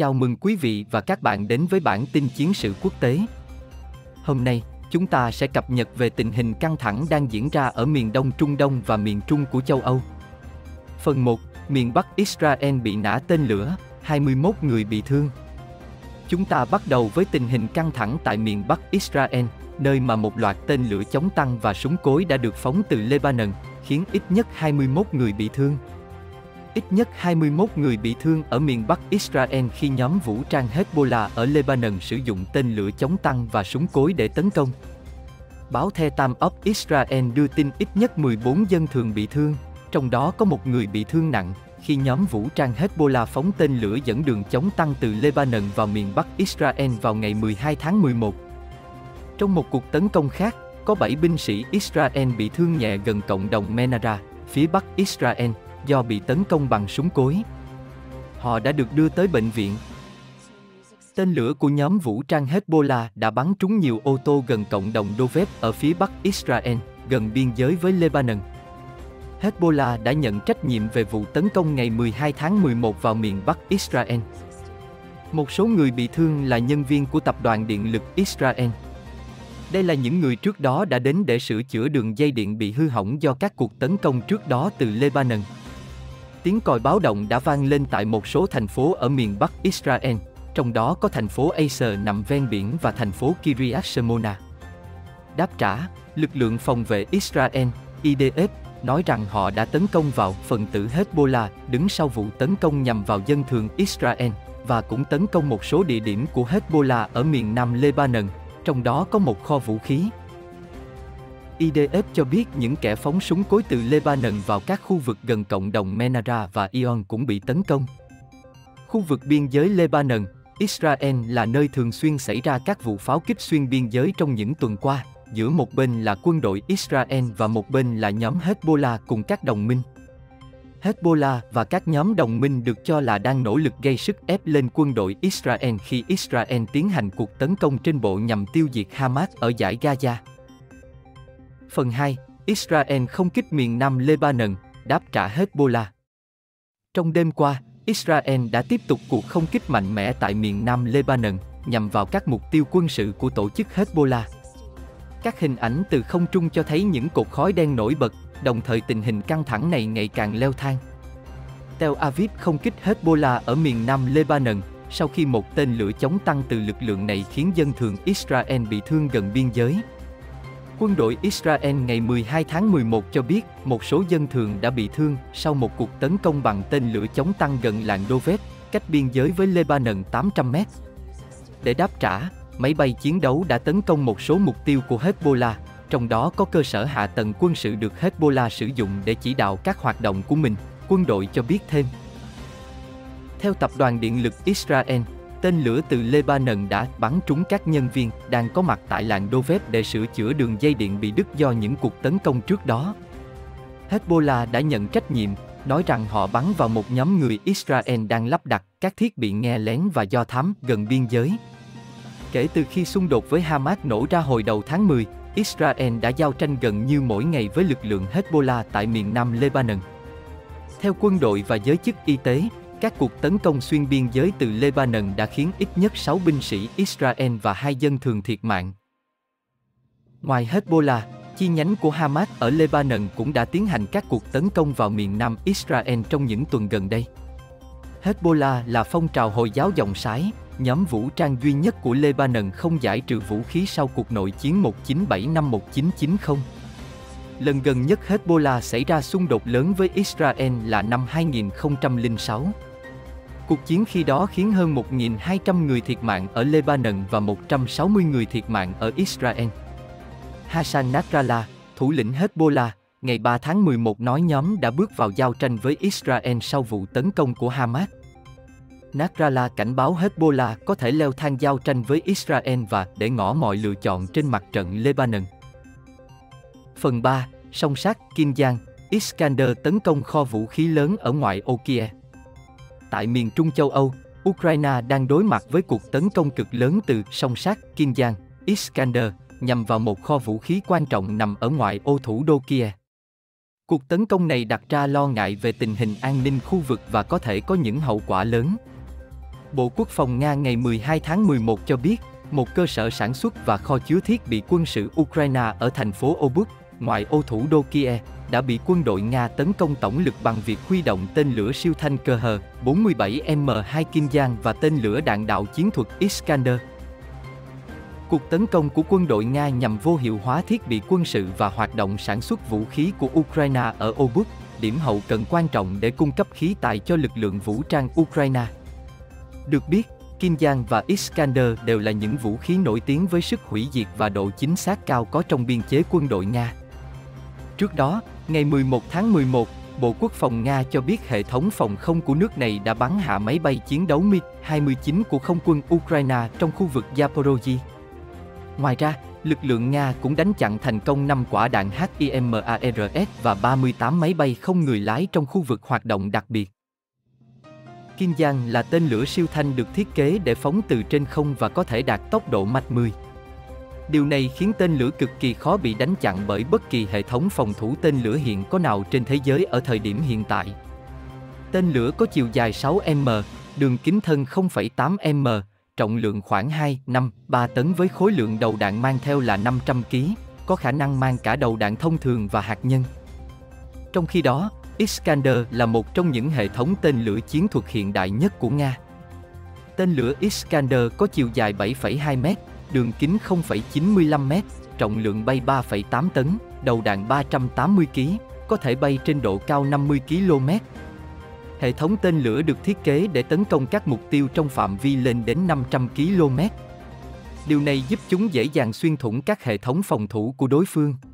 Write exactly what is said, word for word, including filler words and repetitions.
Chào mừng quý vị và các bạn đến với bản tin chiến sự quốc tế. Hôm nay, chúng ta sẽ cập nhật về tình hình căng thẳng đang diễn ra ở miền đông Trung Đông và miền trung của châu Âu. Phần một. Miền Bắc Israel bị nã tên lửa, hai mươi mốt người bị thương. Chúng ta bắt đầu với tình hình căng thẳng tại miền Bắc Israel, nơi mà một loạt tên lửa chống tăng và súng cối đã được phóng từ Lebanon, khiến ít nhất hai mươi mốt người bị thương. Ít nhất hai mươi mốt người bị thương ở miền Bắc Israel khi nhóm vũ trang Hezbollah ở Lebanon sử dụng tên lửa chống tăng và súng cối để tấn công. Báo The Time of Israel đưa tin ít nhất mười bốn dân thường bị thương, trong đó có một người bị thương nặng, khi nhóm vũ trang Hezbollah phóng tên lửa dẫn đường chống tăng từ Lebanon vào miền Bắc Israel vào ngày mười hai tháng mười một. Trong một cuộc tấn công khác, có bảy binh sĩ Israel bị thương nhẹ gần cộng đồng Menara, phía Bắc Israel, do bị tấn công bằng súng cối. Họ đã được đưa tới bệnh viện. Tên lửa của nhóm vũ trang Hezbollah đã bắn trúng nhiều ô tô gần cộng đồng Dovev ở phía Bắc Israel, gần biên giới với Lebanon. Hezbollah đã nhận trách nhiệm về vụ tấn công ngày mười hai tháng mười một vào miền Bắc Israel. Một số người bị thương là nhân viên của Tập đoàn Điện lực Israel. Đây là những người trước đó đã đến để sửa chữa đường dây điện bị hư hỏng do các cuộc tấn công trước đó từ Lebanon. Tiếng còi báo động đã vang lên tại một số thành phố ở miền Bắc Israel, trong đó có thành phố Asser nằm ven biển và thành phố Kiryat Shmona. Đáp trả, lực lượng phòng vệ Israel, I D F, nói rằng họ đã tấn công vào phần tử Hezbollah đứng sau vụ tấn công nhằm vào dân thường Israel, và cũng tấn công một số địa điểm của Hezbollah ở miền nam Lebanon, trong đó có một kho vũ khí. I D F cho biết những kẻ phóng súng cối từ Lebanon vào các khu vực gần cộng đồng Menara và Ion cũng bị tấn công. Khu vực biên giới Lebanon, Israel là nơi thường xuyên xảy ra các vụ pháo kích xuyên biên giới trong những tuần qua, giữa một bên là quân đội Israel và một bên là nhóm Hezbollah cùng các đồng minh. Hezbollah và các nhóm đồng minh được cho là đang nỗ lực gây sức ép lên quân đội Israel khi Israel tiến hành cuộc tấn công trên bộ nhằm tiêu diệt Hamas ở dải Gaza. Phần hai. Israel không kích miền nam Lebanon, đáp trả Hezbollah. Trong đêm qua, Israel đã tiếp tục cuộc không kích mạnh mẽ tại miền nam Lebanon, nhằm vào các mục tiêu quân sự của tổ chức Hezbollah. Các hình ảnh từ không trung cho thấy những cột khói đen nổi bật, đồng thời tình hình căng thẳng này ngày càng leo thang. Tel Aviv không kích Hezbollah ở miền nam Lebanon, sau khi một tên lửa chống tăng từ lực lượng này khiến dân thường Israel bị thương gần biên giới. Quân đội Israel ngày mười hai tháng mười một cho biết một số dân thường đã bị thương sau một cuộc tấn công bằng tên lửa chống tăng gần làng Dovet, cách biên giới với Lebanon tám trăm mét. Để đáp trả, máy bay chiến đấu đã tấn công một số mục tiêu của Hezbollah, trong đó có cơ sở hạ tầng quân sự được Hezbollah sử dụng để chỉ đạo các hoạt động của mình, quân đội cho biết thêm. Theo Tập đoàn Điện lực Israel, tên lửa từ Lebanon đã bắn trúng các nhân viên đang có mặt tại làng Dovev để sửa chữa đường dây điện bị đứt do những cuộc tấn công trước đó. Hezbollah đã nhận trách nhiệm, nói rằng họ bắn vào một nhóm người Israel đang lắp đặt các thiết bị nghe lén và do thám gần biên giới. Kể từ khi xung đột với Hamas nổ ra hồi đầu tháng mười, Israel đã giao tranh gần như mỗi ngày với lực lượng Hezbollah tại miền nam Lebanon. Theo quân đội và giới chức y tế, các cuộc tấn công xuyên biên giới từ Lebanon đã khiến ít nhất sáu binh sĩ Israel và hai dân thường thiệt mạng. Ngoài Hezbollah, chi nhánh của Hamas ở Lebanon cũng đã tiến hành các cuộc tấn công vào miền nam Israel trong những tuần gần đây. Hezbollah là phong trào Hồi giáo dòng sái, nhóm vũ trang duy nhất của Lebanon không giải trừ vũ khí sau cuộc nội chiến một chín bảy năm một chín chín không. Lần gần nhất Hezbollah xảy ra xung đột lớn với Israel là năm hai nghìn không trăm lẻ sáu. Cuộc chiến khi đó khiến hơn một nghìn hai trăm người thiệt mạng ở Lebanon và một trăm sáu mươi người thiệt mạng ở Israel. Hassan Nasrallah, thủ lĩnh Hezbollah, ngày ba tháng mười một nói nhóm đã bước vào giao tranh với Israel sau vụ tấn công của Hamas. Nasrallah cảnh báo Hezbollah có thể leo thang giao tranh với Israel và để ngỏ mọi lựa chọn trên mặt trận Lebanon. Phần ba. Song sát Kinzhal, Iskander tấn công kho vũ khí lớn ở ngoại ô Kiev. Tại miền trung châu Âu, Ukraine đang đối mặt với cuộc tấn công cực lớn từ song sát Kinzhal, Iskander nhằm vào một kho vũ khí quan trọng nằm ở ngoại ô thủ đô Kiev. Cuộc tấn công này đặt ra lo ngại về tình hình an ninh khu vực và có thể có những hậu quả lớn. Bộ Quốc phòng Nga ngày mười hai tháng mười một cho biết, một cơ sở sản xuất và kho chứa thiết bị quân sự Ukraine ở thành phố Obuk, ngoại ô thủ đô Kiev, đã bị quân đội Nga tấn công tổng lực bằng việc huy động tên lửa siêu thanh K H bốn mươi bảy M hai Kinzhal và tên lửa đạn đạo chiến thuật Iskander. Cuộc tấn công của quân đội Nga nhằm vô hiệu hóa thiết bị quân sự và hoạt động sản xuất vũ khí của Ukraine ở Obuk, điểm hậu cần quan trọng để cung cấp khí tài cho lực lượng vũ trang Ukraine. Được biết, Kinzhal và Iskander đều là những vũ khí nổi tiếng với sức hủy diệt và độ chính xác cao có trong biên chế quân đội Nga. Trước đó, ngày mười một tháng mười một, Bộ Quốc phòng Nga cho biết hệ thống phòng không của nước này đã bắn hạ máy bay chiến đấu mig hai mươi chín của không quân Ukraine trong khu vực Zaporozhye. Ngoài ra, lực lượng Nga cũng đánh chặn thành công năm quả đạn HIMARS và ba mươi tám máy bay không người lái trong khu vực hoạt động đặc biệt. Kinzhal là tên lửa siêu thanh được thiết kế để phóng từ trên không và có thể đạt tốc độ mach mười. Điều này khiến tên lửa cực kỳ khó bị đánh chặn bởi bất kỳ hệ thống phòng thủ tên lửa hiện có nào trên thế giới ở thời điểm hiện tại. Tên lửa có chiều dài sáu mét, đường kính thân không phẩy tám mét, trọng lượng khoảng hai phẩy năm ba tấn với khối lượng đầu đạn mang theo là năm trăm ki lô gam, có khả năng mang cả đầu đạn thông thường và hạt nhân. Trong khi đó, Iskander là một trong những hệ thống tên lửa chiến thuật hiện đại nhất của Nga. Tên lửa Iskander có chiều dài bảy phẩy hai mét, đường kính không phẩy chín mươi lăm mét, trọng lượng bay ba phẩy tám tấn, đầu đạn ba trăm tám mươi ki lô gam, có thể bay trên độ cao năm mươi ki lô mét. Hệ thống tên lửa được thiết kế để tấn công các mục tiêu trong phạm vi lên đến năm trăm ki lô mét. Điều này giúp chúng dễ dàng xuyên thủng các hệ thống phòng thủ của đối phương.